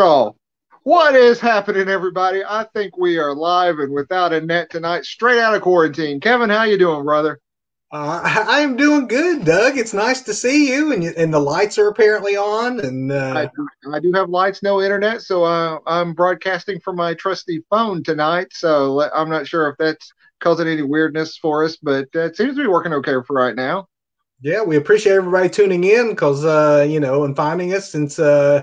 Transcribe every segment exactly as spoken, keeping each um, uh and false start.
Oh, what is happening, everybody? I think we are live and without a net tonight, straight out of quarantine. Kevin, how you doing, brother? Uh, I am doing good, Doug. It's nice to see you, and you, and the lights are apparently on. And uh... I, do, I do have lights, no internet, so uh, I'm broadcasting from my trusty phone tonight. So I'm not sure if that's causing any weirdness for us, but it seems to be working okay for right now. Yeah, we appreciate everybody tuning in because uh, you know, and finding us since. Uh,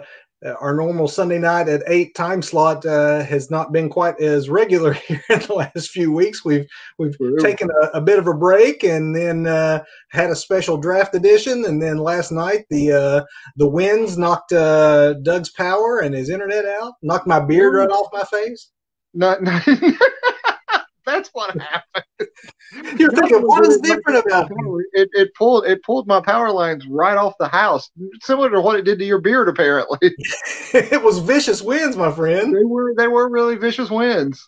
Our normal Sunday night at eight time slot uh, has not been quite as regular here in the last few weeks. We've we've Ooh. taken a, a bit of a break and then uh, had a special draft edition. And then last night the uh, the winds knocked uh, Doug's power and his internet out, knocked my beard Ooh. right off my face. Not, not that's what happened. You're thinking, what is different about it? It, it pulled it pulled my power lines right off the house, similar to what it did to your beard, apparently. It was vicious winds, my friend. They were they were really vicious winds.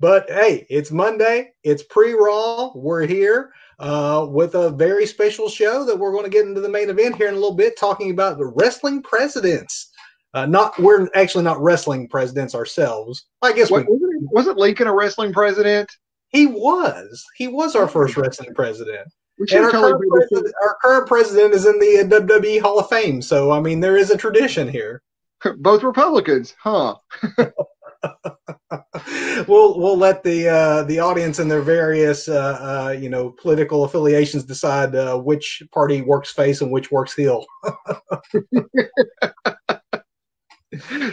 But hey, it's Monday. It's pre-Raw. We're here uh, with a very special show that we're going to get into the main event here in a little bit, talking about the wrestling presidents. Uh, not we're actually not wrestling presidents ourselves. I guess what, we wasn't Lincoln a wrestling president? He was. He was our first wrestling president. And our, current president our current president is in the W W E Hall of Fame. So, I mean, there is a tradition here. Both Republicans, huh? we'll we'll let the uh, the audience and their various uh, uh, you know political affiliations decide uh, which party works face and which works heel.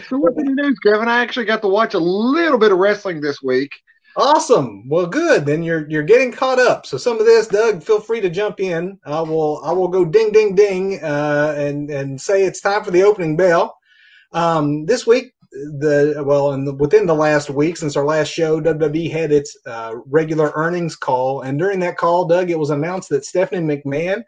So what's in the news, Kevin? I actually got to watch a little bit of wrestling this week. Awesome. Well, good. Then you're you're getting caught up. So some of this, Doug, feel free to jump in. I will I will go ding ding ding uh, and and say it's time for the opening bell. Um, this week, the well, and within the last week since our last show, W W E had its uh, regular earnings call, and during that call, Doug, it was announced that Stephanie McMahon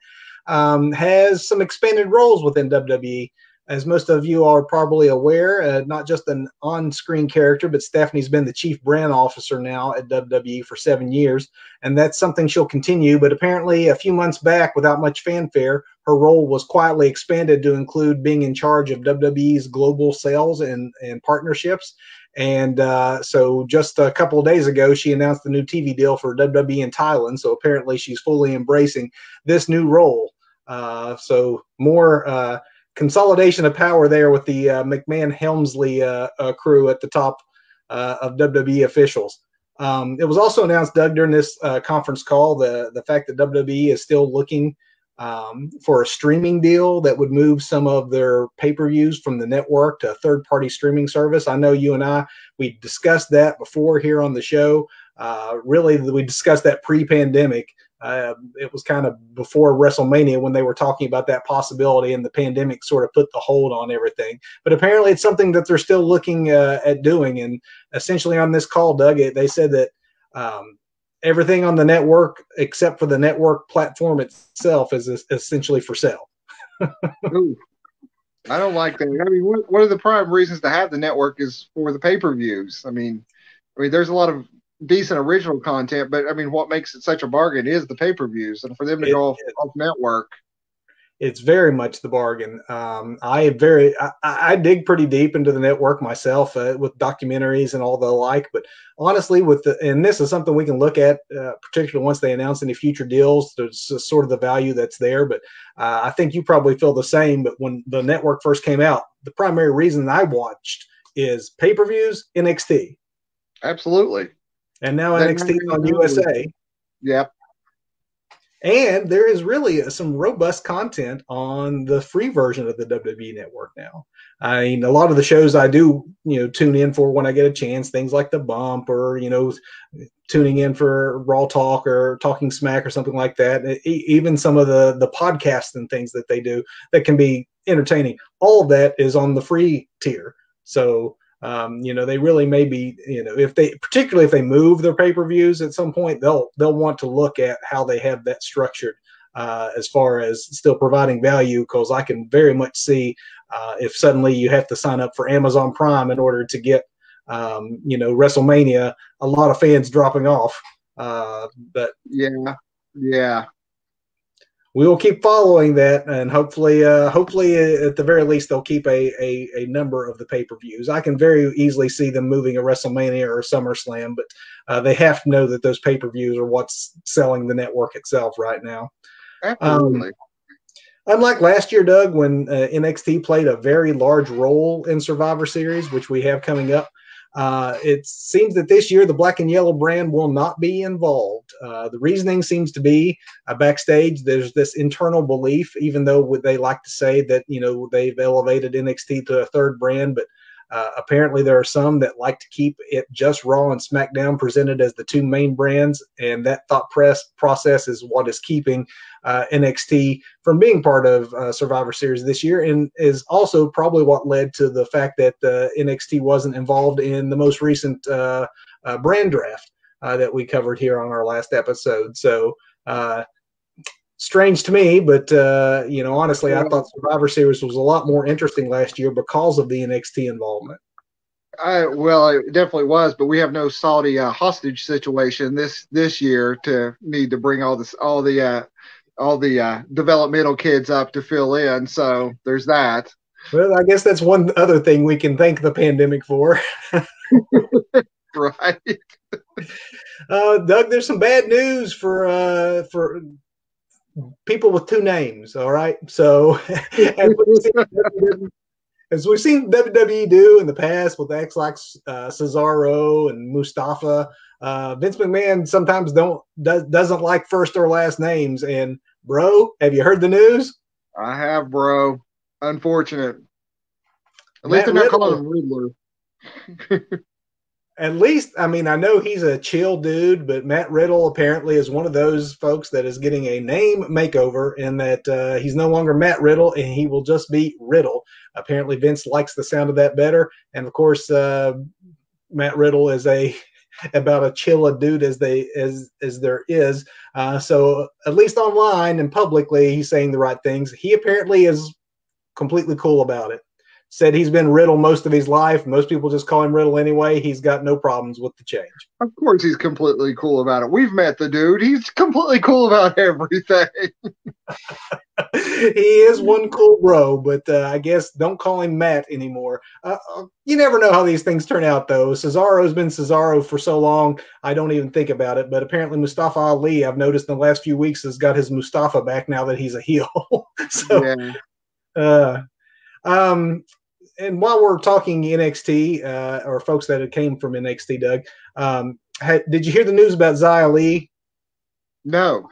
um, has some expanded roles within W W E. As most of you are probably aware, uh, not just an on-screen character, but Stephanie's been the chief brand officer now at W W E for seven years, and that's something she'll continue. But apparently a few months back, without much fanfare, her role was quietly expanded to include being in charge of W W E's global sales and, and partnerships. And uh, so just a couple of days ago, she announced the new T V deal for W W E in Thailand, so apparently she's fully embracing this new role. Uh, so more... Uh, Consolidation of power there with the uh, McMahon-Helmsley uh, uh, crew at the top uh, of W W E officials. Um, it was also announced, Doug, during this uh, conference call, the, the fact that W W E is still looking um, for a streaming deal that would move some of their pay-per-views from the network to a third-party streaming service. I know you and I, we discussed that before here on the show. Uh, really, we discussed that pre-pandemic. Uh, it was kind of before WrestleMania when they were talking about that possibility, and the pandemic sort of put the hold on everything. But apparently it's something that they're still looking uh, at doing. And essentially on this call, Doug, they said that um, everything on the network except for the network platform itself is essentially for sale. Ooh, I don't like that. I mean, what, one of the prime reasons to have the network is for the pay-per-views. I mean, I mean, there's a lot of decent original content, but I mean, what makes it such a bargain is the pay-per-views, and for them to it, go off, it, off network, it's very much the bargain. Um, I very, I, I dig pretty deep into the network myself uh, with documentaries and all the like. But honestly, with the, and this is something we can look at, uh, particularly once they announce any future deals. There's sort of the value that's there. But uh, I think you probably feel the same. But when the network first came out, the primary reason I watched is pay-per-views, N X T. Absolutely. And now N X T on U S A. Yep. And there is really some robust content on the free version of the W W E Network now. I mean, a lot of the shows I do, you know, tune in for when I get a chance, things like The Bump or, you know, tuning in for Raw Talk or Talking Smack or something like that. E- even some of the, the podcasts and things that they do that can be entertaining. All of that is on the free tier. So... Um, you know, they really may be, you know, if they, particularly if they move their pay-per-views at some point, they'll, they'll want to look at how they have that structured uh, as far as still providing value. Cause I can very much see uh, if suddenly you have to sign up for Amazon Prime in order to get, um, you know, WrestleMania, a lot of fans dropping off. Uh, but yeah, yeah. we will keep following that, and hopefully, uh, hopefully at the very least, they'll keep a a, a number of the pay-per-views. I can very easily see them moving a WrestleMania or a SummerSlam, but uh, they have to know that those pay-per-views are what's selling the network itself right now. Absolutely. Um, Unlike last year, Doug, when uh, N X T played a very large role in Survivor Series, which we have coming up, uh, it seems that this year the black and yellow brand will not be involved. Uh, the reasoning seems to be uh, backstage there's this internal belief, even though they like to say that, you know, they've elevated N X T to a third brand, but uh, apparently there are some that like to keep it just Raw and SmackDown presented as the two main brands, and that thought press process is what is keeping Uh, N X T from being part of uh, Survivor Series this year, and is also probably what led to the fact that uh, N X T wasn't involved in the most recent uh, uh, brand draft uh, that we covered here on our last episode. So uh, strange to me, but uh, you know, honestly, I thought Survivor Series was a lot more interesting last year because of the N X T involvement. I, well, it definitely was, but we have no Saudi uh, hostage situation this this year to need to bring all this all the. Uh, all the uh, developmental kids up to fill in. So there's that. Well, I guess that's one other thing we can thank the pandemic for. Right. Uh, Doug, there's some bad news for, uh, for people with two names. All right. So as we've seen, as we've seen W W E do in the past with acts like uh, Cesaro and Mustafa, Uh, Vince McMahon sometimes don't does, doesn't like first or last names. And, bro, have you heard the news? I have, bro. Unfortunate. At Matt least they're not Riddle. Calling him Riddler. At least, I mean, I know he's a chill dude, but Matt Riddle apparently is one of those folks that is getting a name makeover, in that uh, he's no longer Matt Riddle and he will just be Riddle. Apparently Vince likes the sound of that better. And, of course, uh, Matt Riddle is a – about a chill a dude as they as as there is, uh, so at least online and publicly he's saying the right things. He apparently is completely cool about it. Said he's been Riddle most of his life. Most people just call him Riddle anyway. He's got no problems with the change. Of course he's completely cool about it. We've met the dude. He's completely cool about everything. He is one cool bro, but uh, I guess don't call him Matt anymore. Uh, you never know how these things turn out, though. Cesaro's been Cesaro for so long, I don't even think about it. But apparently Mustafa Ali, I've noticed in the last few weeks, has got his Mustafa back now that he's a heel. So, yeah. uh, um, and while we're talking N X T, uh, or folks that came from N X T, Doug, um, had, did you hear the news about Xia Li? No.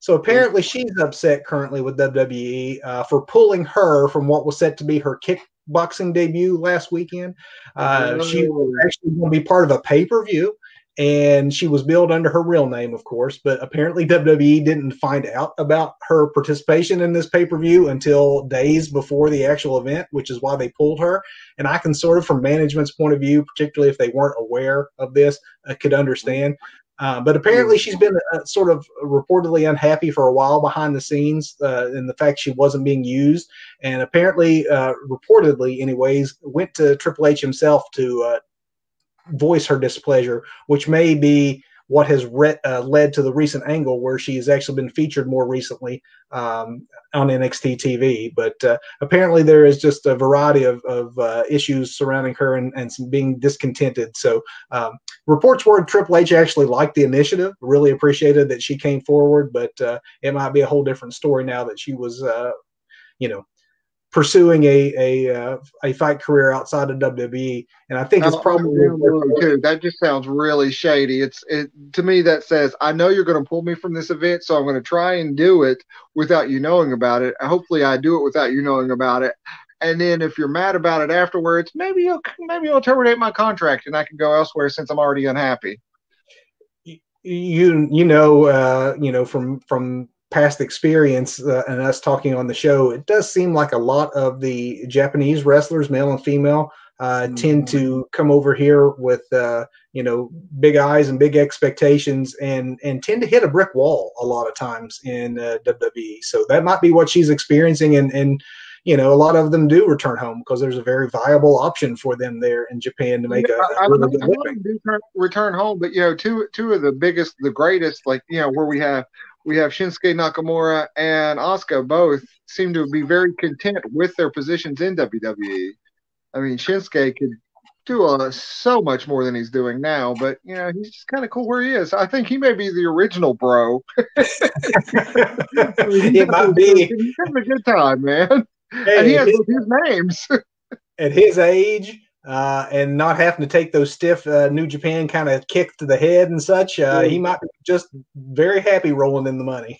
So apparently she's upset currently with W W E uh, for pulling her from what was set to be her kickboxing debut last weekend. Uh, mm-hmm. She was actually going to be part of a pay-per-view, and she was billed under her real name, of course. But apparently W W E didn't find out about her participation in this pay-per-view until days before the actual event, which is why they pulled her. And I can sort of, from management's point of view, particularly if they weren't aware of this, I could understand. Uh, but apparently she's been uh, sort of reportedly unhappy for a while behind the scenes uh, in the fact she wasn't being used. And apparently, uh, reportedly anyways, went to Triple H himself to uh, voice her displeasure, which may be what has re- uh, led to the recent angle where she has actually been featured more recently um, on N X T T V. But uh, apparently there is just a variety of, of uh, issues surrounding her and, and some being discontented. So um, reports were Triple H actually liked the initiative, really appreciated that she came forward, but uh, it might be a whole different story now that she was, uh, you know, pursuing a a, uh, a fight career outside of W W E, and I think it's probably too. That just sounds really shady. It's it to me that says I know you're going to pull me from this event, so I'm going to try and do it without you knowing about it. Hopefully, I do it without you knowing about it, and then if you're mad about it afterwards, maybe you'll maybe you'll terminate my contract and I can go elsewhere since I'm already unhappy. You you know uh, you know from from. past experience uh, and us talking on the show, it does seem like a lot of the Japanese wrestlers, male and female, uh, mm-hmm. tend to come over here with, uh, you know, big eyes and big expectations and, and tend to hit a brick wall a lot of times in uh, W W E. So that might be what she's experiencing. And, and, you know, a lot of them do return home because there's a very viable option for them there in Japan to make a, a really good living. I, I, I do return home, but, you know, two, two of the biggest, the greatest, like, you know, where we have we have Shinsuke Nakamura and Asuka both seem to be very content with their positions in W W E. I mean, Shinsuke could do uh, so much more than he's doing now, but, you know, he's just kind of cool where he is. I think he may be the original bro. I mean, he might be. He's having a good time, man. Hey, and he has his, his names. At his age, uh, and not having to take those stiff uh, New Japan kind of kicks to the head and such, uh, mm. he might be just very happy rolling in the money.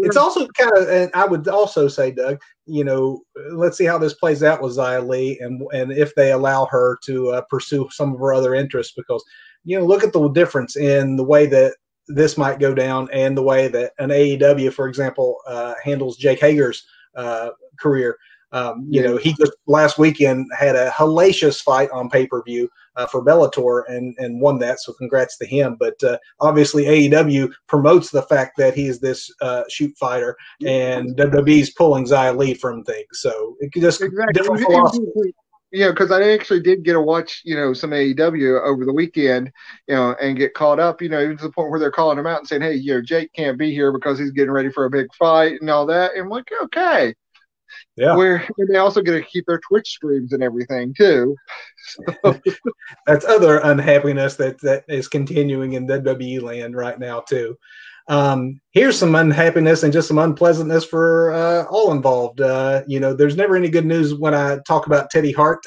It's also kind of, and I would also say, Doug, you know, let's see how this plays out with Xia Li, and and if they allow her to uh, pursue some of her other interests, because, you know, look at the difference in the way that this might go down and the way that an A E W, for example, uh, handles Jake Hager's uh, career. Um, you yeah. know, he just last weekend had a hellacious fight on pay-per-view uh, for Bellator and, and won that. So congrats to him. But uh, obviously A E W promotes the fact that he is this uh, shoot fighter, and W W E is pulling Xia Li from things. So it could just exactly. different philosophy. Yeah, because I actually did get to watch, you know, some A E W over the weekend, you know, and get caught up, you know, even to the point where they're calling him out and saying, hey, you know, Jake can't be here because he's getting ready for a big fight and all that. And I'm like, okay. Yeah, where and they also get to keep their Twitch streams and everything too. So. That's other unhappiness that that is continuing in W W E land right now too. Um, here's some unhappiness and just some unpleasantness for uh, all involved. Uh, you know, there's never any good news when I talk about Teddy Hart,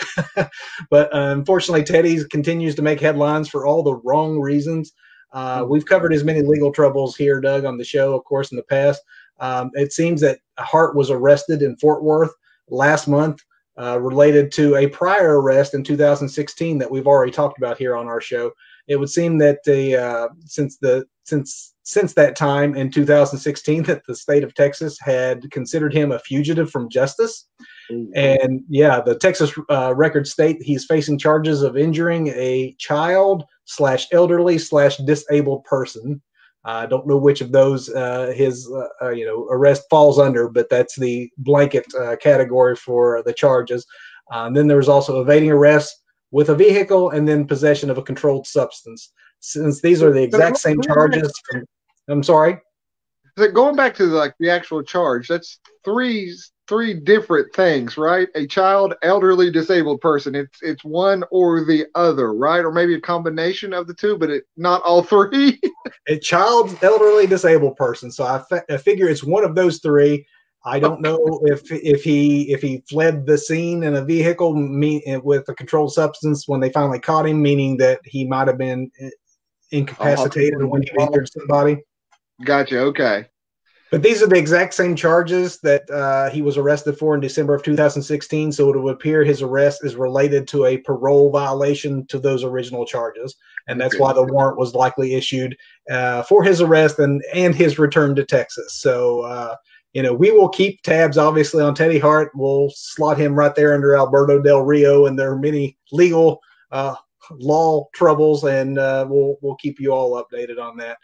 but uh, unfortunately, Teddy continues to make headlines for all the wrong reasons. Uh, we've covered as many legal troubles here, Doug, on the show, of course, in the past. Um, it seems that Hart was arrested in Fort Worth last month uh, related to a prior arrest in two thousand sixteen that we've already talked about here on our show. It would seem that the uh, since the since since that time in two thousand sixteen that the state of Texas had considered him a fugitive from justice. Mm-hmm. And yeah, the Texas uh, record state, he's facing charges of injuring a child slash elderly slash disabled person. I uh, don't know which of those uh, his uh, uh, you know arrest falls under, but that's the blanket uh, category for the charges. Uh, and then there was also evading arrest with a vehicle, and then possession of a controlled substance. Since these are the exact same charges, from, I'm sorry. Going back to the, like the actual charge, that's three three different things, right? A child, elderly, disabled person. It's it's one or the other, right? Or maybe a combination of the two, but it not all three. A child, elderly, disabled person. So I, fa- I figure it's one of those three. I don't know if if he if he fled the scene in a vehicle me, with a controlled substance when they finally caught him, meaning that he might have been incapacitated oh, when he injured somebody. Gotcha. Okay. But these are the exact same charges that uh, he was arrested for in December of two thousand sixteen. So it would appear his arrest is related to a parole violation to those original charges. And that's why the warrant was likely issued uh, for his arrest and, and his return to Texas. So, uh, you know, we will keep tabs, obviously, on Teddy Hart. We'll slot him right there under Alberto Del Rio and their many legal uh, law troubles. And uh, we'll, we'll keep you all updated on that.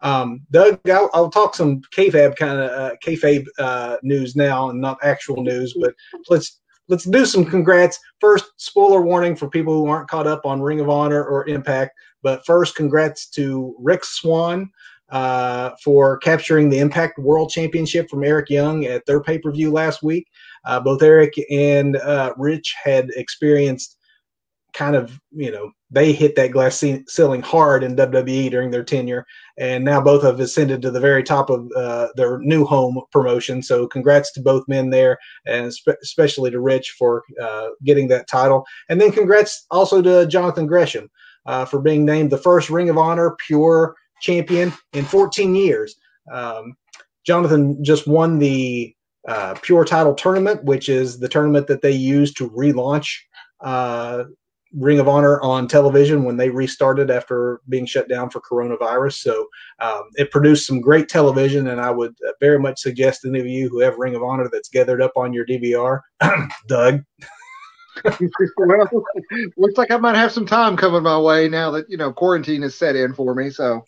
Um, Doug, I'll, I'll talk some kayfabe kind of uh, kayfabe uh, news now, and not actual news, but let's let's do some congrats. First, spoiler warning for people who aren't caught up on Ring of Honor or Impact. But first, congrats to Rick Swan uh, for capturing the Impact World Championship from Eric Young at their pay-per-view last week. Uh, both Eric and uh, Rich had experienced kind of, you know, they hit that glass ceiling hard in W W E during their tenure, and now both have ascended to the very top of uh, their new home promotion. So congrats to both men there, and spe- especially to Rich for uh, getting that title. And then congrats also to Jonathan Gresham uh, for being named the first Ring of Honor Pure Champion in fourteen years. Um, Jonathan just won the uh, Pure Title Tournament, which is the tournament that they use to relaunch uh Ring of Honor on television when they restarted after being shut down for coronavirus. So um, it produced some great television, and I would very much suggest any of you who have Ring of Honor that's gathered up on your D V R, Doug. Well, looks like I might have some time coming my way now that, you know, quarantine is set in for me. So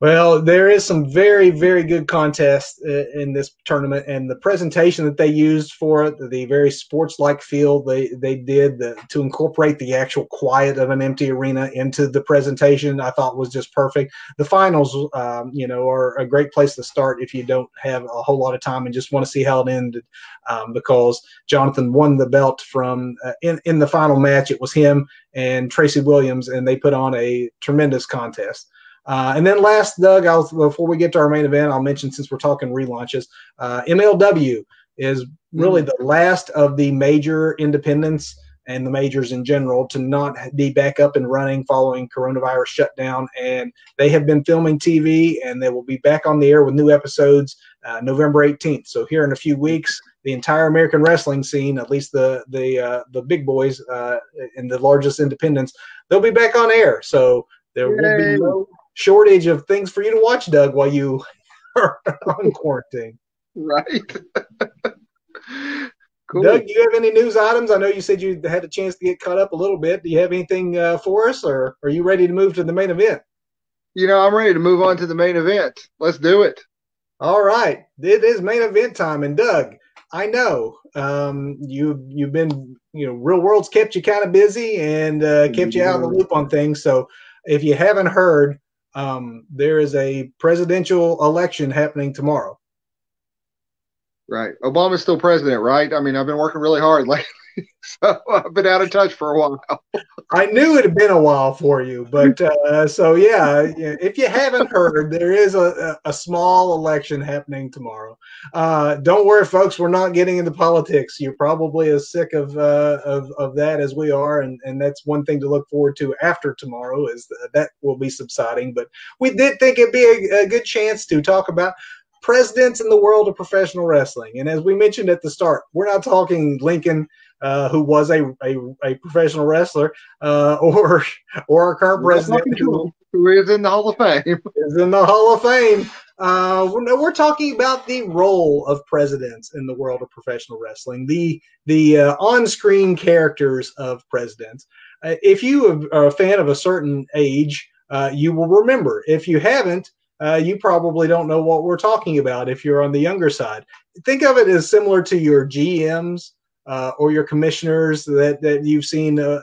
Well, there is some very, very good contest in this tournament, and the presentation that they used for it, the very sports-like feel they, they did the, to incorporate the actual quiet of an empty arena into the presentation, I thought was just perfect. The finals, um, you know, are a great place to start if you don't have a whole lot of time and just want to see how it ended, um, because Jonathan won the belt from uh, in, in the final match. It was him and Tracy Williams, and they put on a tremendous contest. Uh, and then last, Doug, I'll, before we get to our main event, I'll mention, since we're talking relaunches, uh, M L W is really the last of the major independents and the majors in general to not be back up and running following coronavirus shutdown. And they have been filming T V, and they will be back on the air with new episodes uh, November eighteenth. So here in a few weeks, the entire American wrestling scene, at least the the uh, the big boys uh, and the largest independents, they'll be back on air. So there will be no shortage of things for you to watch, Doug, while you are on quarantine. Right. Cool. Doug, do you have any news items? I know you said you had a chance to get caught up a little bit. Do you have anything uh, for us, or are you ready to move to the main event? You know, I'm ready to move on to the main event. Let's do it. All right. It is main event time. And, Doug, I know um, you, you've been, you know, Real World's kept you kind of busy and uh, kept you out of the loop on things. So if you haven't heard, um, there is a presidential election happening tomorrow. Right. Obama's still president, right? I mean, I've been working really hard lately, so I've been out of touch for a while. I knew it had been a while for you, but uh, so, yeah, if you haven't heard, there is a, a small election happening tomorrow. Uh, don't worry, folks, we're not getting into politics. You're probably as sick of uh, of, of that as we are, and, and that's one thing to look forward to after tomorrow, is that will be subsiding. But we did think it'd be a, a good chance to talk about presidents in the world of professional wrestling. And as we mentioned at the start, we're not talking Lincoln, uh, who was a, a, a professional wrestler, uh, or or our current we're president, who, who is in the Hall of Fame. Is in the Hall of Fame. Uh, we're, we're talking about the role of presidents in the world of professional wrestling, the, the uh, on-screen characters of presidents. Uh, if you are a fan of a certain age, uh, you will remember. If you haven't, Uh, you probably don't know what we're talking about if you're on the younger side. Think of it as similar to your G Ms uh, or your commissioners that, that you've seen uh,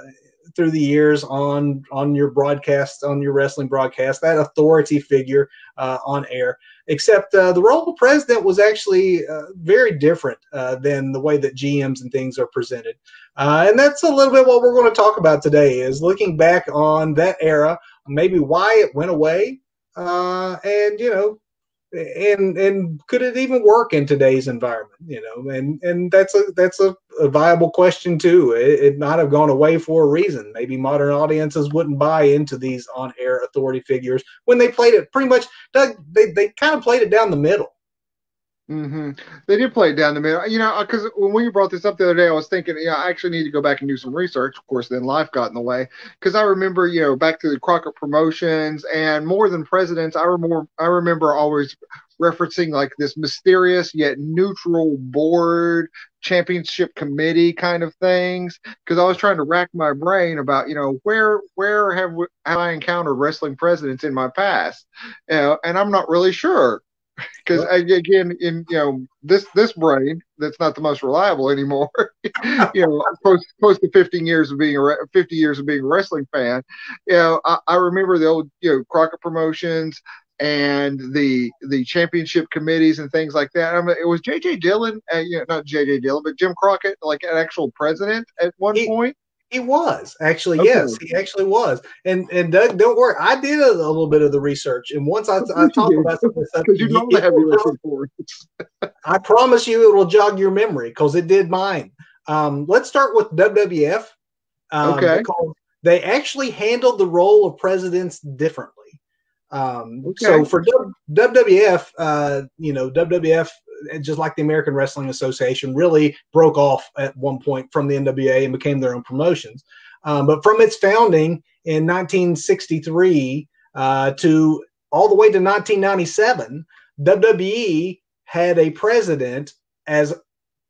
through the years on, on your broadcast, on your wrestling broadcast, that authority figure uh, on air. Except uh, the role of president was actually uh, very different uh, than the way that G Ms and things are presented. Uh, and that's a little bit what we're going to talk about today, is looking back on that era, maybe why it went away. Uh, and, you know, and and could it even work in today's environment, you know? And and that's a that's a, a viable question, too. It, it might have gone away for a reason. Maybe modern audiences wouldn't buy into these on-air authority figures when they played it pretty much, Doug, they, they kind of played it down the middle. Mm-hmm. They did play it down the middle. You know, because when you brought this up the other day, I was thinking, yeah, I actually need to go back and do some research. Of course, then life got in the way. Because I remember, you know, back to the Crockett Promotions and more than presidents, I remember, I remember always referencing like this mysterious yet neutral board championship committee kind of things, because I was trying to rack my brain about, you know, where where have, we, have I encountered wrestling presidents in my past, you know, and I'm not really sure. Because again, in you know this this brain that's not the most reliable anymore, you know, close close to fifteen years of being a fifty years of being a wrestling fan, you know, I, I remember the old you know Crockett Promotions and the the championship committees and things like that. I mean, it was J J Dillon, uh, you know, not J J Dillon, but Jim Crockett, like an actual president at one he, point. He was actually, okay. Yes, he actually was. And and Doug, don't worry, I did a, a little bit of the research, and once I, I talk about some of this stuff, you know the heavy lifting for it. I promise you, it will jog your memory because it did mine. Um, let's start with W W F. Um, okay, because they actually handled the role of presidents differently. Um, okay. So for W W F, uh, you know, W W F, just like the American Wrestling Association, really broke off at one point from the N W A and became their own promotions. Um, but from its founding in nineteen sixty-three uh, to all the way to nineteen ninety-seven, W W E had a president as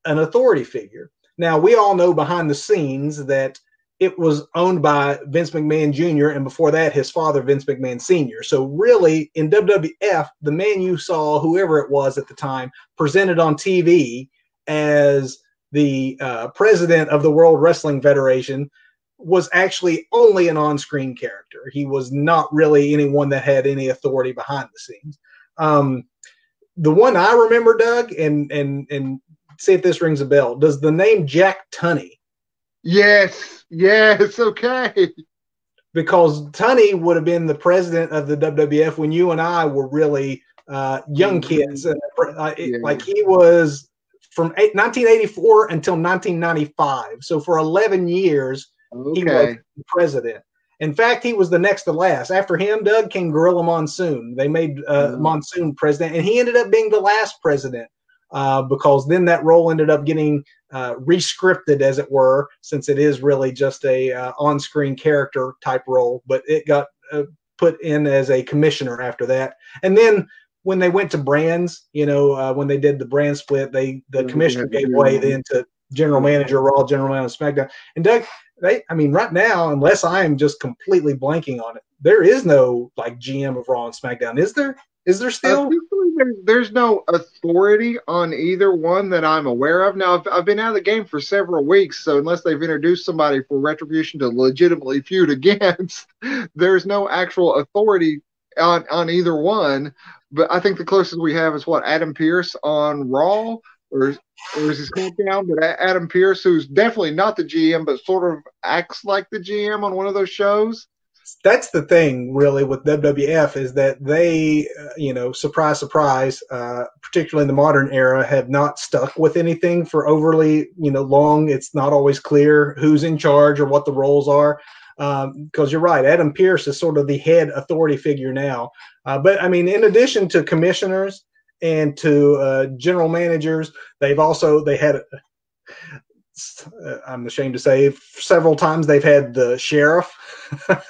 an authority figure. Now, we all know behind the scenes that it was owned by Vince McMahon Junior and before that, his father, Vince McMahon Senior So really, in W W F, the man you saw, whoever it was at the time, presented on T V as the uh, president of the World Wrestling Federation was actually only an on-screen character. He was not really anyone that had any authority behind the scenes. Um, the one I remember, Doug, and and and see if this rings a bell, does the name Jack Tunney? Yes, yes, okay. Because Tunney would have been the president of the W W F when you and I were really uh, young kids. And, uh, it, yeah. Like he was from nineteen eighty-four until nineteen ninety-five. So for eleven years, okay. He was the president. In fact, he was the next to last. After him, Doug, came Gorilla Monsoon. They made uh, mm. Monsoon president, and he ended up being the last president. Uh, because then that role ended up getting uh, re-scripted, as it were, since it is really just a uh, on-screen character type role. But it got uh, put in as a commissioner after that. And then when they went to brands, you know, uh, when they did the brand split, they the mm-hmm. commissioner gave way then to general manager Raw, general manager SmackDown. And Doug, they, I mean, right now, unless I am just completely blanking on it, there is no like G M of Raw and SmackDown, is there? Is there still? There's, there's no authority on either one that I'm aware of. Now, I've, I've been out of the game for several weeks, so unless they've introduced somebody for Retribution to legitimately feud against, there's no actual authority on, on either one. But I think the closest we have is, what, Adam Pearce on Raw? Or, or is his countdown? But Adam Pearce, who's definitely not the G M, but sort of acts like the G M on one of those shows. That's the thing, really, with W W F is that they, uh, you know, surprise, surprise, uh, particularly in the modern era, have not stuck with anything for overly, you know, long. It's not always clear who's in charge or what the roles are, because um, you're right. Adam Pearce is sort of the head authority figure now. Uh, but, I mean, in addition to commissioners and to uh, general managers, they've also – they had – I'm ashamed to say several times they've had the sheriff –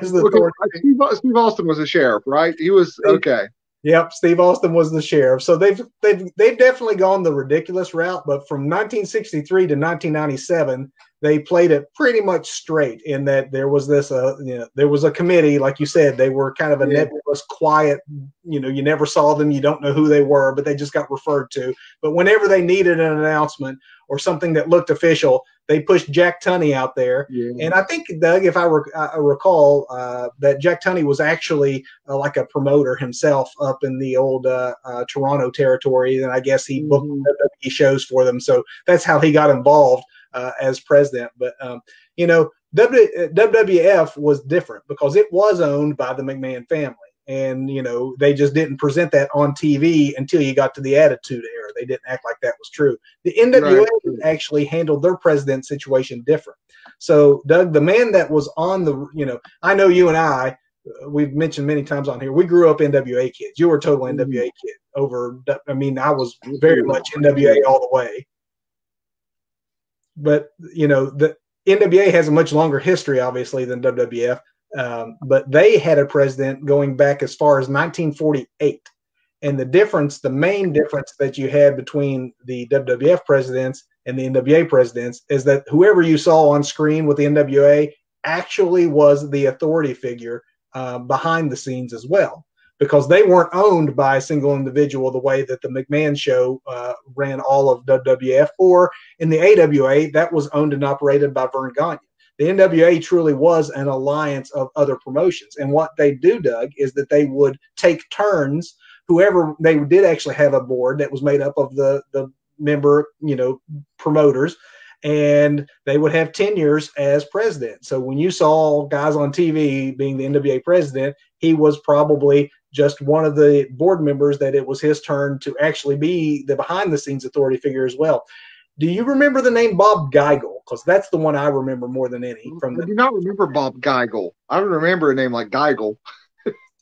as the okay. Steve, Steve Austin was a sheriff, right? He was okay. Yep, Steve Austin was the sheriff. So they've they've they've definitely gone the ridiculous route. But from nineteen sixty-three to nineteen ninety-seven, they played it pretty much straight. In that there was this, uh, you know, there was a committee, like you said, they were kind of a yeah. nebulous, quiet. You know, you never saw them, you don't know who they were, but they just got referred to. But whenever they needed an announcement or something that looked official, they pushed Jack Tunney out there. Yeah. And I think, Doug, if I, rec- I recall, uh, that Jack Tunney was actually uh, like a promoter himself up in the old uh, uh, Toronto territory. And I guess he booked mm-hmm. W W E shows for them. So that's how he got involved uh, as president. But, um, you know, w- WWF was different because it was owned by the McMahon family. And, you know, they just didn't present that on T V until you got to the Attitude Era. They didn't act like that was true. The N W A right. actually handled their president situation different. So, Doug, the man that was on the, you know, I know you and I, we've mentioned many times on here, we grew up N W A kids. You were a total N W A kid over, I mean, I was very much N W A all the way. But, you know, the N W A has a much longer history, obviously, than W W F. Um, but they had a president going back as far as nineteen forty-eight. And the difference, the main difference that you had between the W W F presidents and the N W A presidents is that whoever you saw on screen with the N W A actually was the authority figure uh, behind the scenes as well, because they weren't owned by a single individual the way that the McMahon show uh, ran all of W W F, or in the A W A, that was owned and operated by Vern Gagne. The N W A truly was an alliance of other promotions. And what they do, Doug, is that they would take turns. Whoever they did actually have a board that was made up of the, the member, you know, promoters, and they would have tenures as president. So when you saw guys on T V being the N W A president, he was probably just one of the board members that it was his turn to actually be the behind the scenes authority figure as well. Do you remember the name Bob Geigel? Because that's the one I remember more than any. From the- I do not remember Bob Geigel. I don't remember a name like Geigel.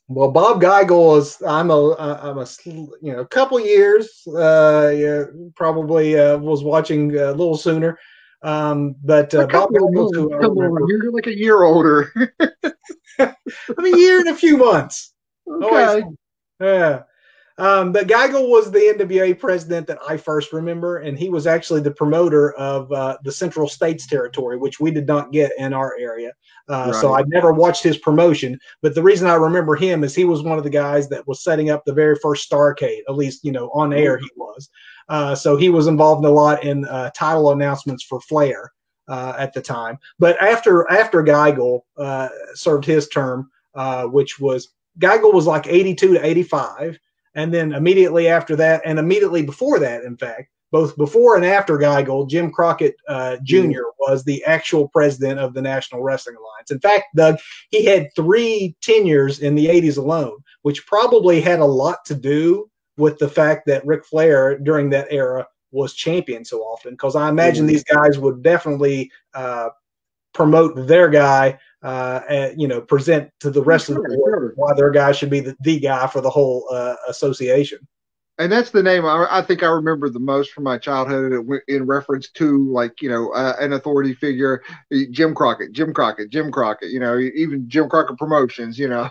Well, Bob Geigel is. I'm a. I'm a. You know, a couple years. Uh, yeah, probably uh, was watching a little sooner. Um, but uh, Bob Geigel, who I remember, you're like a year older. I'm a year and a few months. Okay. Yeah. Um, but Geigel was the N W A president that I first remember, and he was actually the promoter of uh, the Central States Territory, which we did not get in our area. Uh, right. So I never watched his promotion. But the reason I remember him is he was one of the guys that was setting up the very first Starrcade, at least, you know, on air he was. Uh, so he was involved a lot in uh, title announcements for Flair uh, at the time. But after after Geigel uh, served his term, uh, which was Geigel was like eighty-two to eighty-five. And then immediately after that, and immediately before that, in fact, both before and after Geigel, Jim Crockett uh, Junior was the actual president of the National Wrestling Alliance. In fact, Doug, he had three tenures in the eighties alone, which probably had a lot to do with the fact that Ric Flair during that era was champion so often, because I imagine these guys would definitely uh, promote their guy, uh, and, you know, present to the rest sure, of the world sure. why their guy should be the, the guy for the whole uh, association. And that's the name I, I think I remember the most from my childhood in reference to, like, you know, uh, an authority figure, Jim Crockett, Jim Crockett, Jim Crockett, you know, even Jim Crockett Promotions, you know.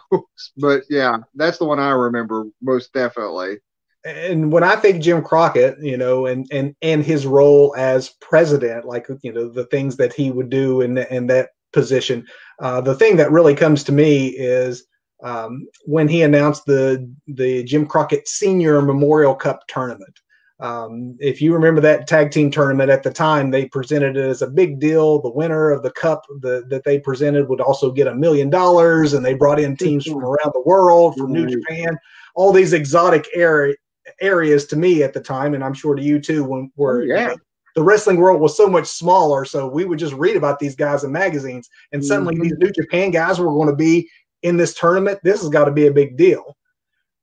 But, yeah, that's the one I remember most definitely. And when I think Jim Crockett, you know, and, and, and his role as president, like, you know, the things that he would do in, in that position, uh, the thing that really comes to me is um, when he announced the, the Jim Crockett Senior Memorial Cup Tournament. Um, if you remember that tag team tournament at the time, they presented it as a big deal. The winner of the cup the, that they presented would also get a million dollars. And they brought in teams from around the world, from New Japan, all these exotic areas. areas to me at the time, and I'm sure to you too, when we're, oh, yeah. you know, the wrestling world was so much smaller, so we would just read about these guys in magazines, and suddenly mm-hmm. these New Japan guys were going to be in this tournament. This has got to be a big deal.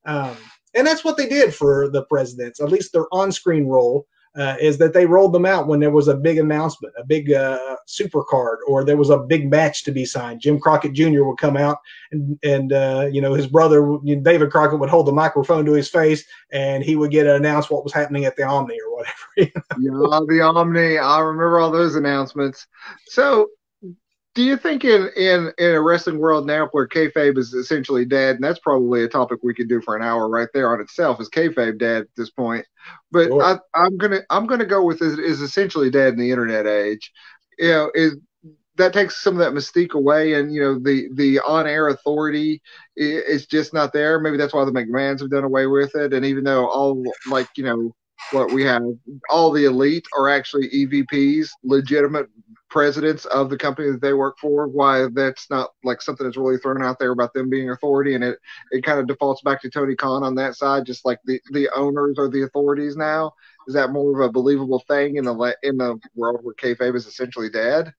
Um, and that's what they did for the presidents, at least their on-screen role, uh, is that they rolled them out when there was a big announcement, a big uh, super card, or there was a big match to be signed. Jim Crockett Junior would come out, and, and uh, you know, his brother, David Crockett, would hold the microphone to his face, and he would get to announce what was happening at the Omni or whatever. You know? Yeah, the Omni. I remember all those announcements. So do you think in, in, in a wrestling world now where kayfabe is essentially dead, and that's probably a topic we could do for an hour right there on itself, is kayfabe dead at this point? But sure. I, I'm gonna I'm gonna go with is, is essentially dead in the internet age. You know, is that takes some of that mystique away, and you know the the on air authority is just not there. Maybe that's why the McMahons have done away with it. And even though all like you know what we have, all the elite are actually E V Ps, legitimate presidents of the company that they work for, why that's not like something that's really thrown out there about them being authority, and it it kind of defaults back to Tony Khan on that side, just like the the owners are the authorities now. Is that more of a believable thing in the in the world where kayfabe is essentially dead?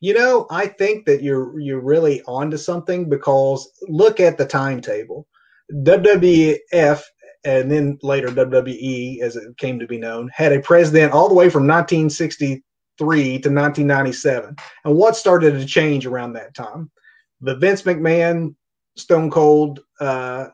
You know, I think that you're you're really onto something, because look at the timetable. W W F and then later W W E, as it came to be known, had a president all the way from nineteen sixty-three to nineteen ninety-seven. And what started to change around that time? The Vince McMahon Stone Cold uh,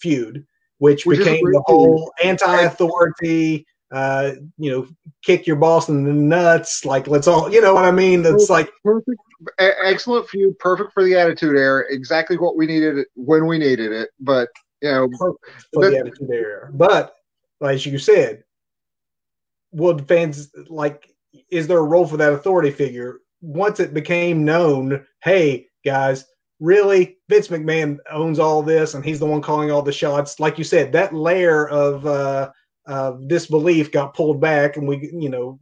feud, which We're became the whole anti-authority, uh, you know, kick your boss in the nuts. Like, let's all, you know what I mean? That's like perfect, excellent feud, perfect for the Attitude Era, exactly what we needed when we needed it. But, you know, for the Attitude Era. But, as you said, would fans like? Is there a role for that authority figure? Once it became known, hey, guys, really, Vince McMahon owns all this, and he's the one calling all the shots. Like you said, that layer of uh, uh, disbelief got pulled back, and we, you know,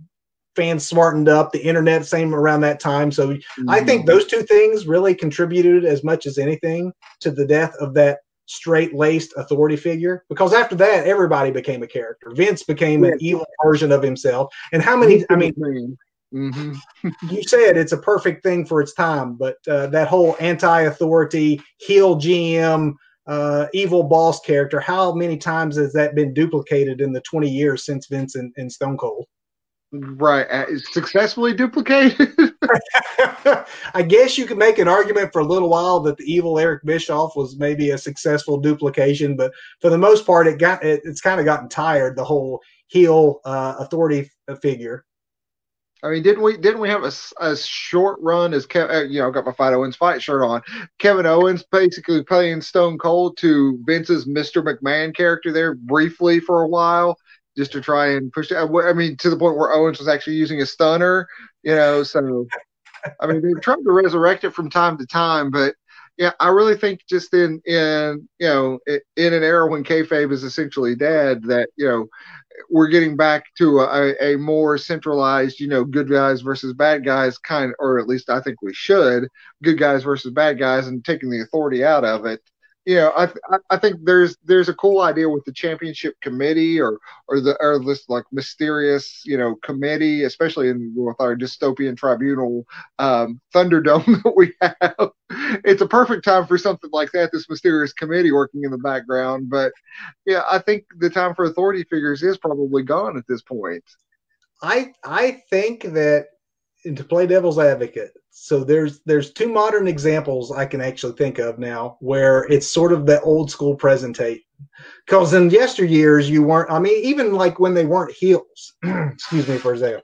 fans smartened up. The internet, same around that time. So mm-hmm. I think those two things really contributed as much as anything to the death of that straight-laced authority figure, because after that everybody became a character. Vince became an evil version of himself, and how many I mean mm-hmm. you said it's a perfect thing for its time, but uh, that whole anti-authority heel G M uh, evil boss character, how many times has that been duplicated in the twenty years since Vince and, and Stone Cold? Right, uh, successfully duplicated. I guess you could make an argument for a little while that the evil Eric Bischoff was maybe a successful duplication, but for the most part, it got it, it's kind of gotten tired. The whole heel uh, authority figure. I mean, didn't we didn't we have a, a short run as Kevin? You know, I've got my Fight Owens Fight shirt on. Kevin Owens basically playing Stone Cold to Vince's Mister McMahon character there briefly for a while, just to try and push it. I mean, to the point where Owens was actually using a stunner. You know, so I mean, they've tried to resurrect it from time to time, but yeah, I really think just in in you know in an era when kayfabe is essentially dead, that you know. We're getting back to a, a more centralized, you know, good guys versus bad guys kind of, or at least I think we should, good guys versus bad guys and taking the authority out of it. You know, I I think there's there's a cool idea with the championship committee or or the or this like mysterious you know committee, especially in with our dystopian tribunal um, Thunderdome that we have. It's a perfect time for something like that. This mysterious committee working in the background, but yeah, I think the time for authority figures is probably gone at this point. I I think that, and to play devil's advocate, so there's there's two modern examples I can actually think of now where it's sort of the old school presentation. Because in yesteryears, you weren't, I mean, even like when they weren't heels, excuse me for a second,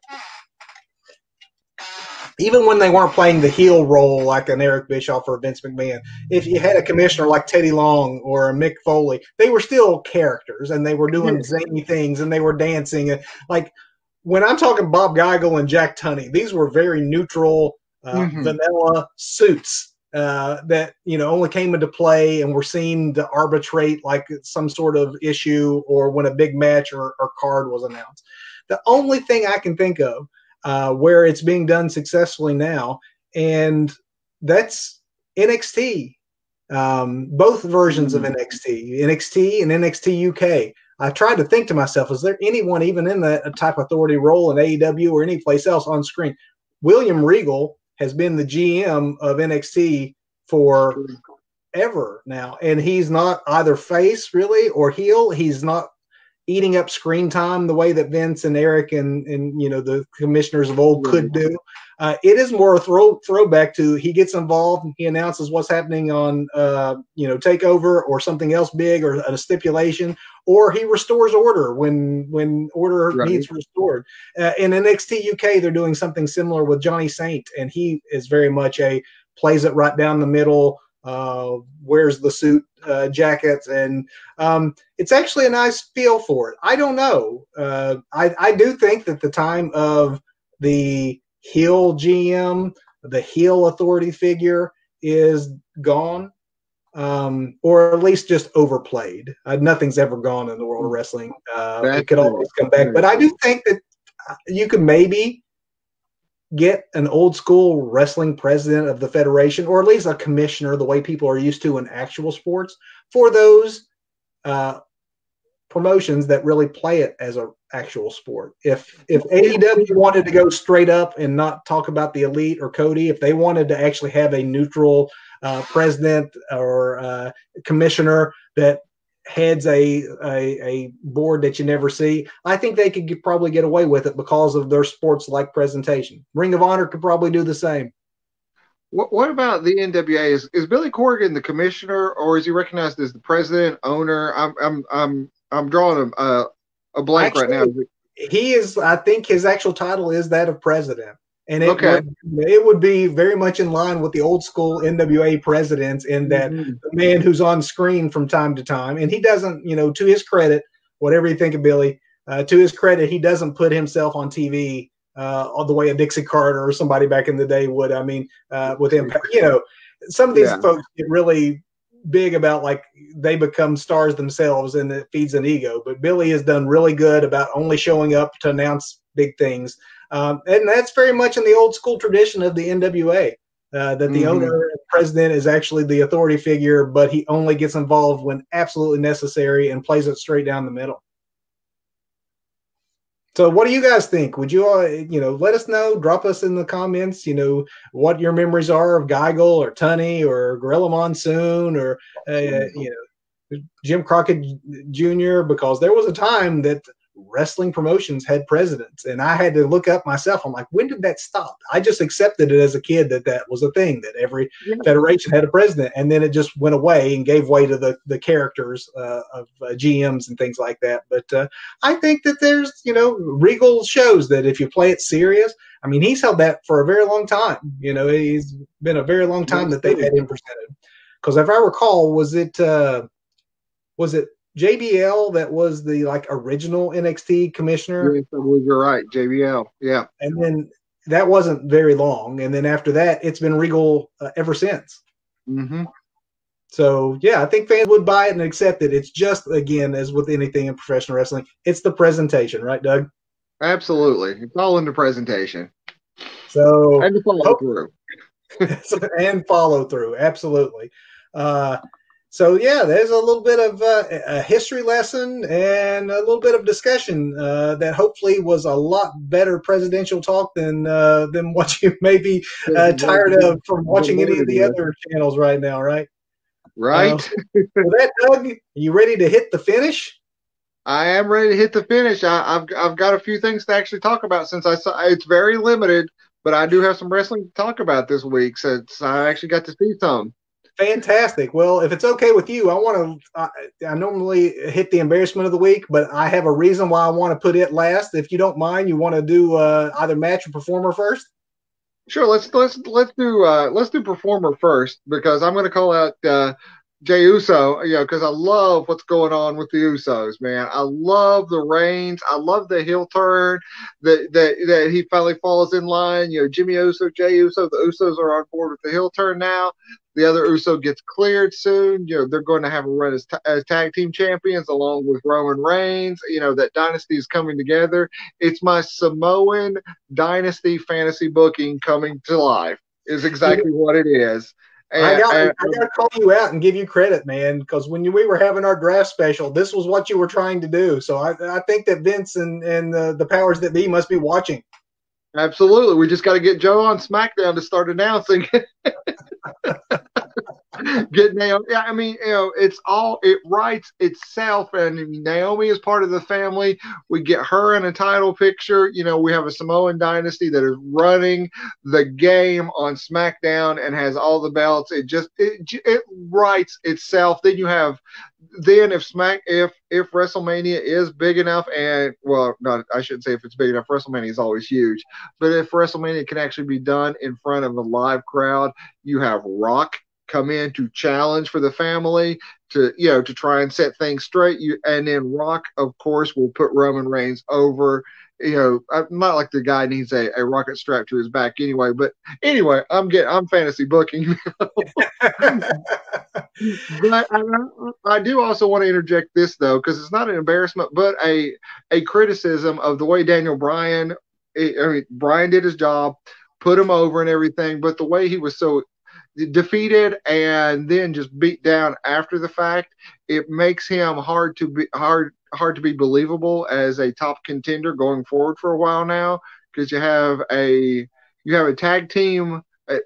even when they weren't playing the heel role like an Eric Bischoff or Vince McMahon, if you had a commissioner like Teddy Long or a Mick Foley, they were still characters and they were doing zany things and they were dancing. And like, when I'm talking Bob Geigel and Jack Tunney, these were very neutral, uh, mm-hmm. vanilla suits uh, that you know only came into play and were seen to arbitrate like some sort of issue or when a big match or, or card was announced. The only thing I can think of uh, where it's being done successfully now, and that's N X T, um, both versions mm-hmm. of N X T, N X T and N X T U K. I tried to think to myself, is there anyone even in that type of authority role in A E W or any place else on screen? William Regal has been the G M of N X T for ever now, and he's not either face really or heel. He's not eating up screen time the way that Vince and Eric and, and you know the commissioners of old could do. Uh, it is more a throw, throwback to he gets involved and he announces what's happening on uh, you know Takeover or something else big or a stipulation, or he restores order when when order right. needs restored. Uh, in N X T U K, they're doing something similar with Johnny Saint, and he is very much a plays it right down the middle, uh, wears the suit uh, jackets, and um, it's actually a nice feel for it. I don't know. Uh, I, I do think that the time of the heel G M, the heel authority figure is gone, um, or at least just overplayed. Uh, nothing's ever gone in the world of wrestling. Uh, it could always come back. But I do think that you could maybe get an old school wrestling president of the federation, or at least a commissioner, the way people are used to in actual sports, for those uh, promotions that really play it as a actual sport. If if A E W wanted to go straight up and not talk about the Elite or Cody, if they wanted to actually have a neutral uh, president or uh, commissioner that heads a, a a board that you never see, I think they could get, probably get away with it because of their sports-like presentation. Ring of Honor could probably do the same. What, what about the N W A? Is is Billy Corgan the commissioner, or is he recognized as the president, owner? I'm I'm I'm I'm drawing a uh, a blank actually, right now. He is. I think his actual title is that of president, and it okay. would, it would be very much in line with the old school N W A presidents in that mm-hmm. the man who's on screen from time to time, and he doesn't. You know, to his credit, whatever you think of Billy, uh, to his credit, he doesn't put himself on T V uh, all the way a Dixie Carter or somebody back in the day would. I mean, uh, with Impact, you know, some of these yeah. folks get really big about like they become stars themselves and it feeds an ego, but Billy has done really good about only showing up to announce big things. Um, and that's very much in the old school tradition of the N W A, uh, that the mm-hmm. owner and president is actually the authority figure, but he only gets involved when absolutely necessary and plays it straight down the middle. So what do you guys think? Would you, uh, you know, let us know, drop us in the comments, you know, what your memories are of Geigel or Tunney or Gorilla Monsoon or, uh, you know, Jim Crockett Junior Because there was a time that wrestling promotions had presidents, and I had to look up myself. I'm like, when did that stop? I just accepted it as a kid that that was a thing, that every yeah. federation had a president, and then it just went away and gave way to the the characters uh, of uh, G Ms and things like that. But uh, I think that there's, you know, Regal shows that if you play it serious, I mean, he's held that for a very long time. You know, he's been a very long time that they've had him presented. Because if I recall, was it uh, was it J B L that was the like original N X T commissioner? Yes, you're right, J B L. Yeah, and then that wasn't very long, and then after that, it's been Regal uh, ever since. Mm-hmm. So yeah, I think fans would buy it and accept it. It's just, again, as with anything in professional wrestling, it's the presentation, right, Doug? Absolutely, it's all in the presentation. So and the follow hope- through. and follow through, absolutely. Uh, so yeah, there's a little bit of uh, a history lesson and a little bit of discussion uh, that hopefully was a lot better presidential talk than uh, than what you may be uh, tired of from watching any of the other channels right now, right? Right. Uh, with that, Doug, are you ready to hit the finish? I am ready to hit the finish. I, I've I've got a few things to actually talk about since I saw it's very limited. But I do have some wrestling to talk about this week since I actually got to see some. Fantastic. Well, if it's okay with you, I want to – I normally hit the embarrassment of the week, but I have a reason why I want to put it last. If you don't mind, you want to do uh, either match or performer first? Sure. Let's let's let's do uh, let's do performer first, because I'm going to call out uh, Jey Uso, you know, because I love what's going on with the Usos, man. I love the Reigns. I love the heel turn that that that he finally falls in line. You know, Jimmy Uso, Jey Uso, the Usos are on board with the heel turn now. The other Uso gets cleared soon. You know, they're going to have a run as, t- as tag team champions along with Roman Reigns. You know, that dynasty is coming together. It's my Samoan dynasty fantasy booking coming to life is exactly what it is. And, I got and, I got to call you out and give you credit, man, because when you, we were having our draft special, this was what you were trying to do. So I, I think that Vince and, and the, the powers that be must be watching. Absolutely. We just got to get Joe on SmackDown to start announcing. Get Naomi. Yeah, I mean, you know, it's all it writes itself, and Naomi is part of the family. We get her in a title picture. You know, we have a Samoan dynasty that is running the game on SmackDown and has all the belts. It just it it writes itself. Then you have then if Smack if if WrestleMania is big enough, and well, not I shouldn't say if it's big enough. WrestleMania is always huge, but if WrestleMania can actually be done in front of a live crowd, you have Rock come in to challenge for the family, to, you know, to try and set things straight. You and then Rock, of course, will put Roman Reigns over. You know, I'm not like the guy needs a, a rocket strap to his back anyway. But anyway, I'm getting I'm fantasy booking. But I, I do also want to interject this though, because it's not an embarrassment, but a a criticism of the way Daniel Bryan. I mean, Bryan did his job, put him over and everything, but the way he was so defeated and then just beat down after the fact, it makes him hard to be hard hard to be believable as a top contender going forward for a while now, because you have a you have a tag team, a,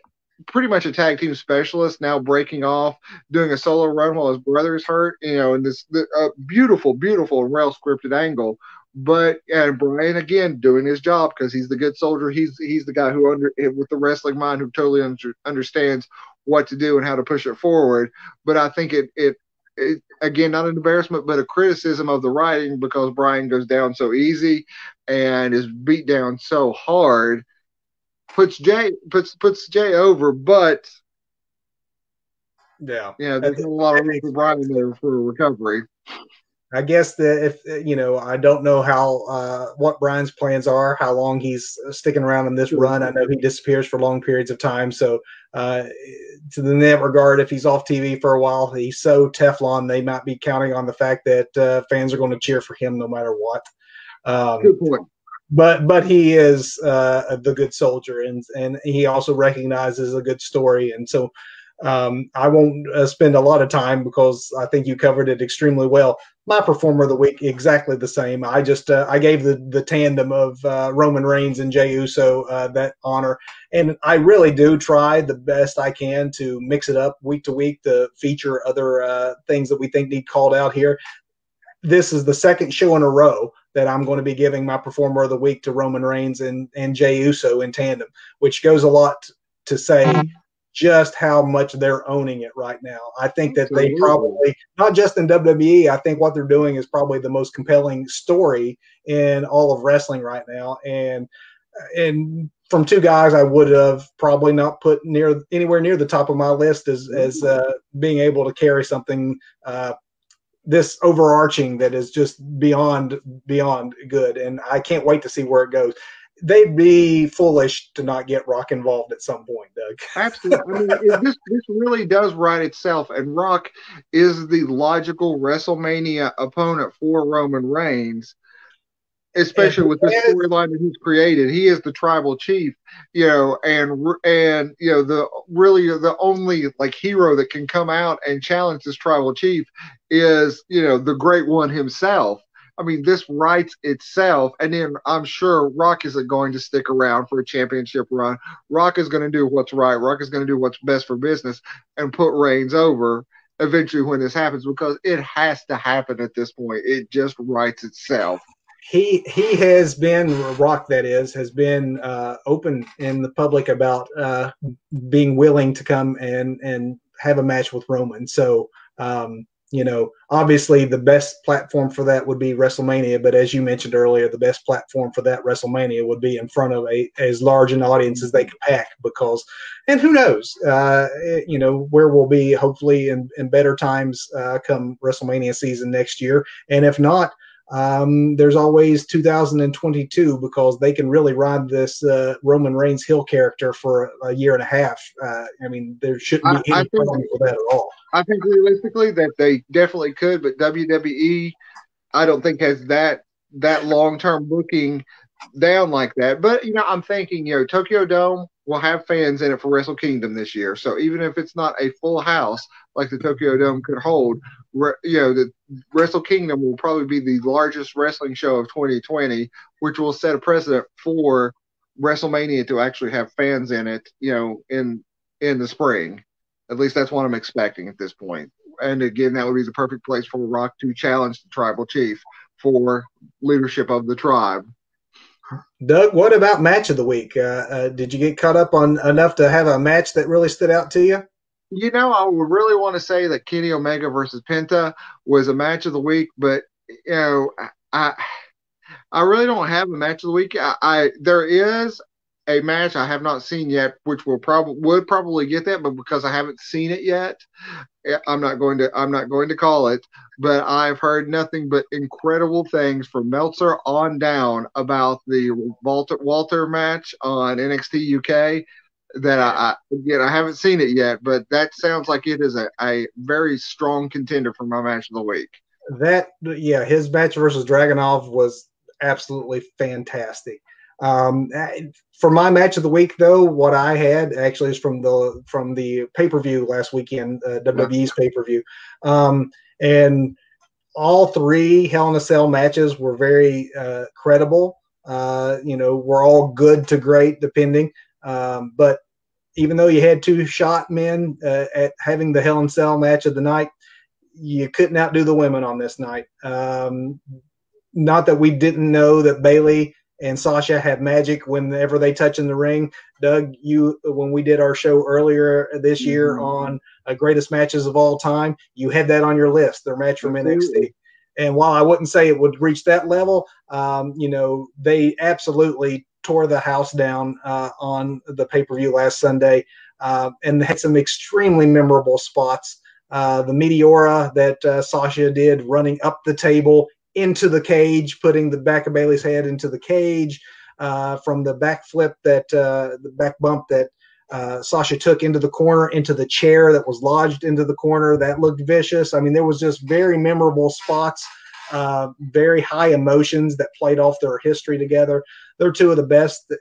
pretty much a tag team specialist now breaking off, doing a solo run while his brother is hurt, you know, and this the, uh, beautiful, beautiful well scripted angle. But and Bryan again doing his job because he's the good soldier. He's he's the guy who under with the wrestling mind who totally under, understands what to do and how to push it forward. But I think it, it it again not an embarrassment, but a criticism of the writing because Bryan goes down so easy and is beat down so hard, puts Jay puts puts Jay over, but yeah, yeah, there's a lot of room for Bryan there for recovery. I guess that if, you know, I don't know how, uh, what Bryan's plans are, how long he's sticking around in this sure. run. I know he disappears for long periods of time. So, uh, to the net regard, if he's off T V for a while, he's so Teflon, they might be counting on the fact that, uh, fans are going to cheer for him no matter what. Um, good point. But but he is, uh, the good soldier, and, and he also recognizes a good story. And so, Um, I won't uh, spend a lot of time because I think you covered it extremely well. My performer of the week, exactly the same. I just uh, I gave the the tandem of uh, Roman Reigns and Jey Uso uh, that honor, and I really do try the best I can to mix it up week to week to feature other uh, things that we think need called out here. this is the second show in a row that I'm going to be giving my Performer of the Week to Roman Reigns and, and Jey Uso in tandem, which goes a lot to say just how much they're owning it right now. I think that they probably, not just in W W E, I think what they're doing is probably the most compelling story in all of wrestling right now. And and from two guys I would have probably not put near anywhere near the top of my list as, as uh, being able to carry something uh, this overarching that is just beyond, beyond good. And I can't wait to see where it goes. They'd be foolish to not get Rock involved at some point, Doug. Absolutely. I mean, it, this, this really does write itself, and Rock is the logical WrestleMania opponent for Roman Reigns, especially and with this storyline that he's created. He is the tribal chief, you know, and, and you know, the really the only, like, hero that can come out and challenge this tribal chief is, you know, the Great One himself. I mean, this writes itself, and then I'm sure Rock isn't going to stick around for a championship run. Rock is going to do what's right. Rock is going to do what's best for business and put Reigns over eventually when this happens, because it has to happen at this point. It just writes itself. He he has been, Rock that is, has been uh, open in the public about uh, being willing to come and, and have a match with Roman. So, um you know, obviously the best platform for that would be WrestleMania, but as you mentioned earlier, the best platform for that WrestleMania would be in front of a as large an audience as they could pack, because, and who knows, uh, you know, where we'll be hopefully in, in better times uh, come WrestleMania season next year. And if not, um, there's always two thousand twenty-two, because they can really ride this uh, Roman Reigns heel character for a, a year and a half. Uh, I mean, there shouldn't be any problem with that at all. I think realistically that they definitely could, but W W E, I don't think has that that long-term booking down like that. But, you know, I'm thinking, you know, Tokyo Dome will have fans in it for Wrestle Kingdom this year. So even if it's not a full house like the Tokyo Dome could hold, re, you know, the Wrestle Kingdom will probably be the largest wrestling show of twenty twenty, which will set a precedent for WrestleMania to actually have fans in it, you know, in in the spring. At least that's what I'm expecting at this point. And again, that would be the perfect place for Rock to challenge the tribal chief for leadership of the tribe. Doug, what about match of the week? Uh, uh, did you get caught up on enough to have a match that really stood out to you? You know, I would really want to say that Kenny Omega versus Penta was a match of the week, but, you know, I I really don't have a match of the week. I, I there is a match I have not seen yet, which will probably would probably get that, but because I haven't seen it yet, I'm not going to I'm not going to call it. But I've heard nothing but incredible things from Meltzer on down about the Walter Walter match on N X T U K. That I, I again I haven't seen it yet, but that sounds like it is a, a very strong contender for my match of the week. That yeah, his match versus Dragunov was absolutely fantastic. Um, for my match of the week, though, what I had actually is from the from the pay-per-view last weekend, uh, W W E's pay-per-view, um, and all three Hell in a Cell matches were very uh, credible. Uh, you know, we're all good to great, depending. Um, but even though you had two shot men uh, at having the Hell in a Cell match of the night, you couldn't outdo the women on this night. Um, not that we didn't know that Bayley and Sasha have magic whenever they touch in the ring. Doug, you when we did our show earlier this year mm-hmm. on uh, greatest matches of all time, you had that on your list, their match from absolutely. N X T. And while I wouldn't say it would reach that level, um, you know, they absolutely tore the house down uh, on the pay-per-view last Sunday uh, and had some extremely memorable spots. Uh, the Meteora that uh, Sasha did running up the table into the cage, putting the back of Bailey's head into the cage, uh, from the back flip that uh, the back bump that uh, Sasha took into the corner, into the chair that was lodged into the corner. That looked vicious. I mean, there was just very memorable spots, uh, very high emotions that played off their history together. They're two of the best that,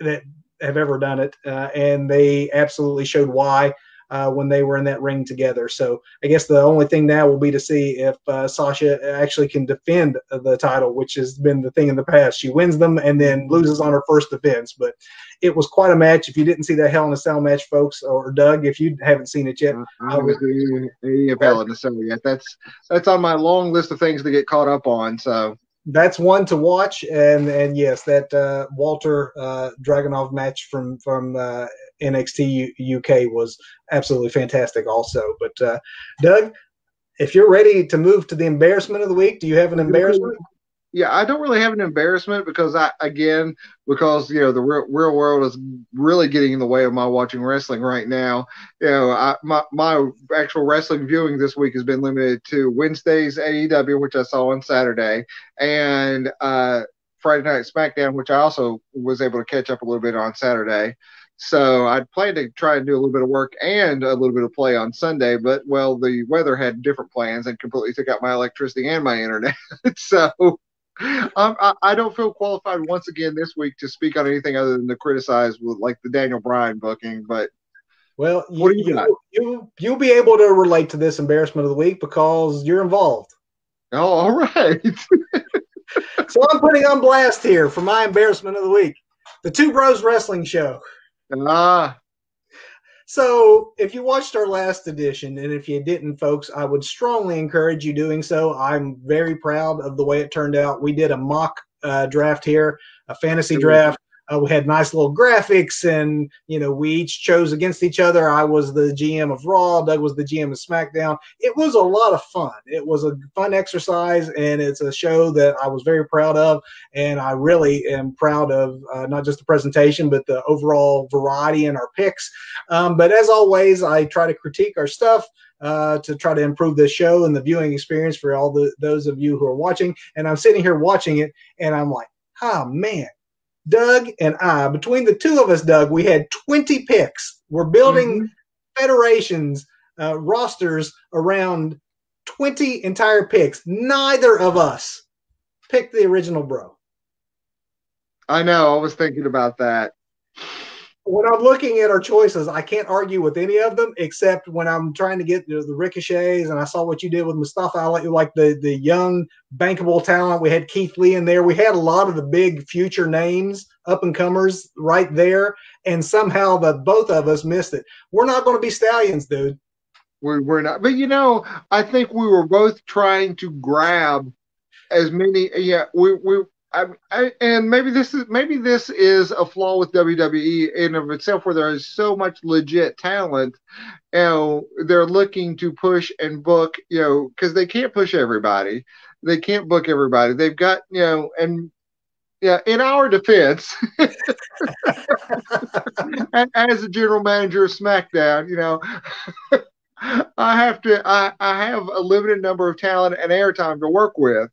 that have ever done it, uh, and they absolutely showed why. uh, when they were in that ring together. So I guess the only thing now will be to see if uh, Sasha actually can defend the title, which has been the thing in the past. She wins them and then loses on her first defense. But it was quite a match. If you didn't see that Hell in a Cell match, folks, or Doug, if you haven't seen it yet, uh, I would do a Hell in a Cell yet. That's that's on my long list of things to get caught up on. So that's one to watch. And and yes, that uh, Walter uh, Dragunov match from from uh, N X T U K was absolutely fantastic, also. But uh, Doug, if you're ready to move to the embarrassment of the week, do you have an embarrassment? Yeah, I don't really have an embarrassment because I, again, because, you know, the real, real world is really getting in the way of my watching wrestling right now. You know, I, my, my actual wrestling viewing this week has been limited to Wednesday's A E W, which I saw on Saturday, and uh, Friday Night SmackDown, which I also was able to catch up a little bit on Saturday. So I planned to try and do a little bit of work and a little bit of play on Sunday, but, well, the weather had different plans and completely took out my electricity and my internet. So Um, I, I don't feel qualified once again this week to speak on anything other than to criticize with, like, the Daniel Bryan booking. But well, you, what do you, you, you you'll be able to relate to this embarrassment of the week because you're involved. Oh, all right. So I'm putting on blast here for my embarrassment of the week: the Two Bros Wrestling Show. Ah. Uh, So if you watched our last edition, and if you didn't, folks, I would strongly encourage you doing so. I'm very proud of the way it turned out. We did a mock uh, draft here, a fantasy draft. Uh, we had nice little graphics, and, you know, we each chose against each other. I was the G M of Raw. Doug was the G M of SmackDown. It was a lot of fun. It was a fun exercise, and it's a show that I was very proud of, and I really am proud of uh, not just the presentation but the overall variety in our picks. Um, but as always, I try to critique our stuff Uh, to try to improve the show and the viewing experience for all the those of you who are watching. And I'm sitting here watching it, and I'm like, oh, man. Doug and I, between the two of us, Doug, we had twenty picks. We're building mm-hmm. federations, uh, rosters around twenty entire picks. Neither of us picked the original bro. I know. I was thinking about that. When I'm looking at our choices, I can't argue with any of them except when I'm trying to get, you know, the ricochets, and I saw what you did with Mustafa Ali, like the, the young, bankable talent. We had Keith Lee in there. We had a lot of the big future names, up-and-comers right there, and somehow the both of us missed it. We're not going to be stallions, dude. We're, we're not. But, you know, I think we were both trying to grab as many – yeah, we we. I, I, and maybe this is maybe this is a flaw with W W E in of itself, where there is so much legit talent, you know, they're looking to push and book, you know, because they can't push everybody, they can't book everybody. They've got, you know, and yeah, in our defense, as a general manager of SmackDown, you know, I have to, I, I have a limited number of talent and airtime to work with.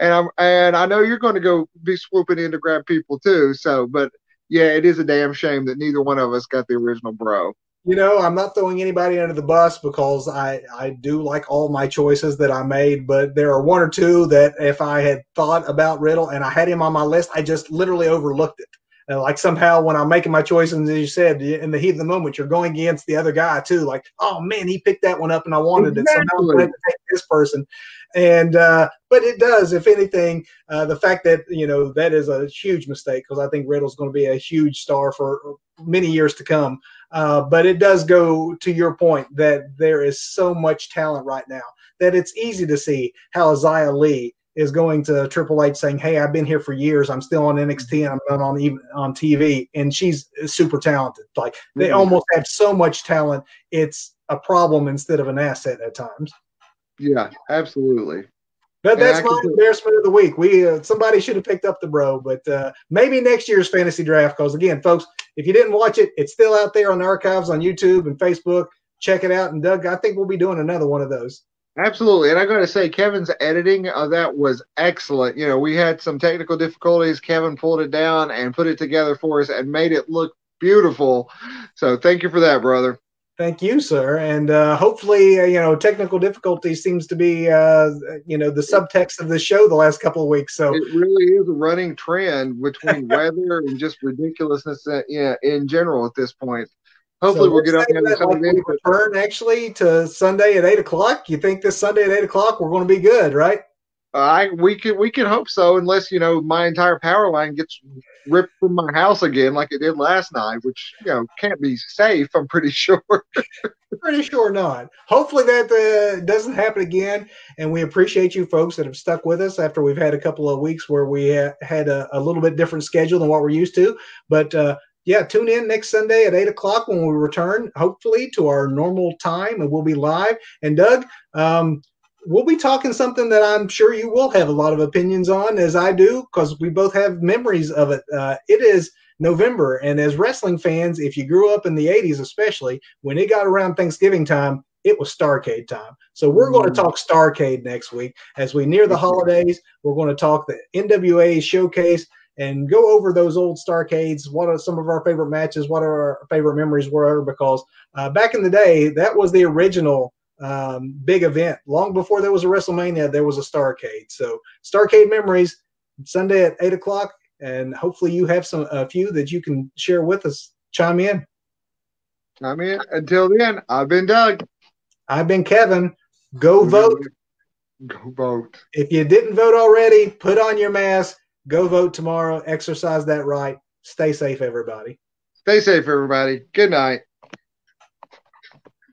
And I'm, and I know you're going to go be swooping in to grab people too. So, but yeah, it is a damn shame that neither one of us got the original bro. You know, I'm not throwing anybody under the bus because I, I do like all my choices that I made, but there are one or two that if I had thought about Riddle and I had him on my list, I just literally overlooked it. And like somehow when I'm making my choices, as you said, in the heat of the moment, you're going against the other guy too. Like, oh man, he picked that one up and I wanted exactly. it. So now I'm going to take this person. And, uh, but it does, if anything, uh, the fact that, you know, that is a huge mistake because I think Riddle's going to be a huge star for many years to come. Uh, but it does go to your point that there is so much talent right now that it's easy to see how Xia Li is going to Triple H saying, hey, I've been here for years. I'm still on N X T and I'm not on even on T V. And she's super talented. Like they mm-hmm. almost have so much talent. It's a problem instead of an asset at times. Yeah, absolutely. But that's my embarrassment of the week. We uh, somebody should have picked up the bro, but uh, maybe next year's fantasy draft. Because again, folks, if you didn't watch it, it's still out there on the archives on YouTube and Facebook. Check it out. And Doug, I think we'll be doing another one of those. Absolutely. And I got to say, Kevin's editing of that was excellent. You know, we had some technical difficulties. Kevin pulled it down and put it together for us and made it look beautiful. So thank you for that, brother. Thank you, sir. And uh, hopefully, uh, you know, technical difficulty seems to be, uh, you know, the subtext of the show the last couple of weeks. So it really is a running trend between weather and just ridiculousness uh, yeah, in general at this point. Hopefully so we'll get out there. Like return actually to Sunday at eight o'clock. You think this Sunday at eight o'clock we're going to be good, right? Uh, I we could we could hope so, unless you know my entire power line gets ripped from my house again, like it did last night, which you know can't be safe. I'm pretty sure. Pretty sure not. Hopefully that uh, doesn't happen again. And we appreciate you folks that have stuck with us after we've had a couple of weeks where we ha had a, a little bit different schedule than what we're used to. But uh, yeah, tune in next Sunday at eight o'clock when we return, hopefully to our normal time, and we'll be live. And Doug, um, we'll be talking something that I'm sure you will have a lot of opinions on, as I do, because we both have memories of it. Uh, it is November, and as wrestling fans, if you grew up in the eighties especially, when it got around Thanksgiving time, it was Starrcade time. So we're going to talk Starrcade next week. As we near the holidays, we're going to talk the N W A showcase and go over those old Starrcades, what are some of our favorite matches, what are our favorite memories were, because uh, back in the day, that was the original um, big event. Long before there was a WrestleMania, there was a Starrcade. So Starrcade memories, Sunday at eight o'clock. And hopefully you have some a few that you can share with us. Chime in. Chime in. Until then, I've been Doug. I've been Kevin. Go vote. Go vote. If you didn't vote already, put on your mask. Go vote tomorrow. Exercise that right. Stay safe, everybody. Stay safe, everybody. Good night.